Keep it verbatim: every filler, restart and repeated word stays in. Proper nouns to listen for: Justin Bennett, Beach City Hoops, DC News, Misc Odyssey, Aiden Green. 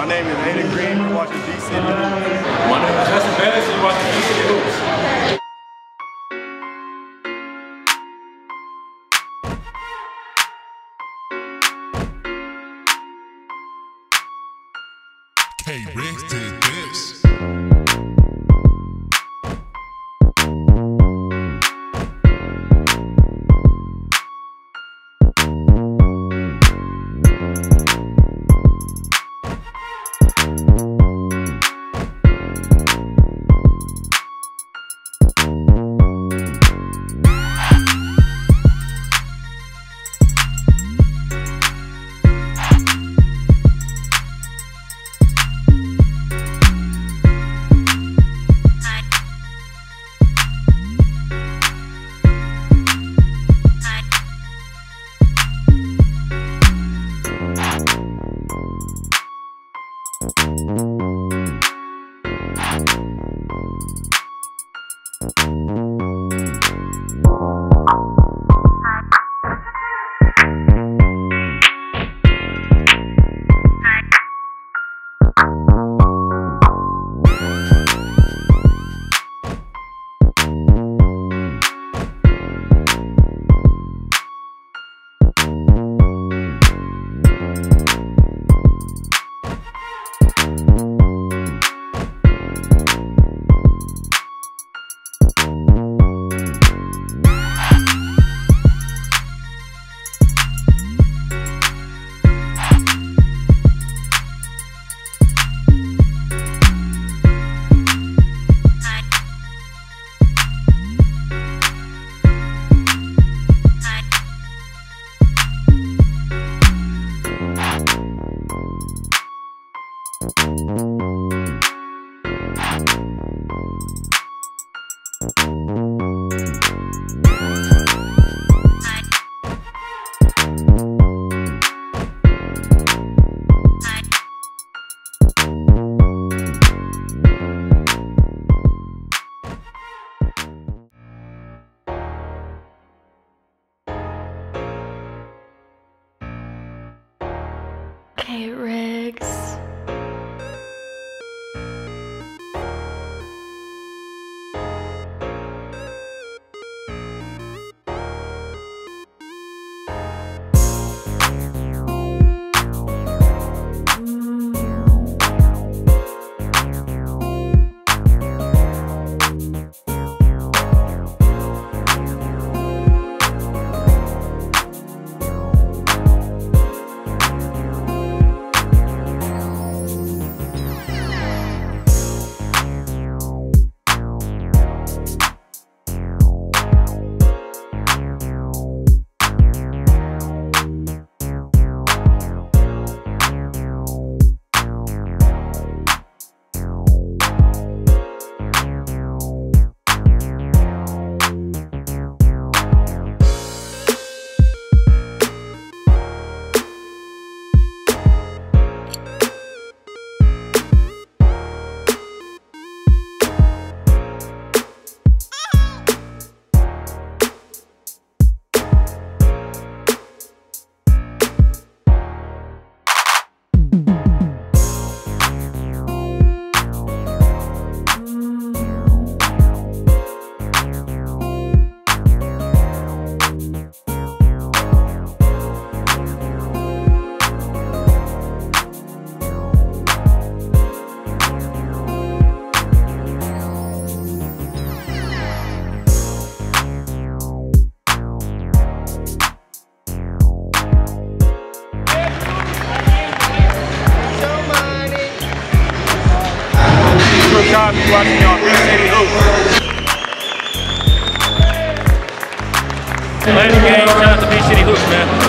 My name is Aiden Green. You're watching D C News. My name is Justin Bennett. You're watching D C Hoops. Hey, Rick did this. Hey, Riggs. Watching y'all Beach City Hoops. Ladies and gentlemen, shout out to Beach City Hoops, man.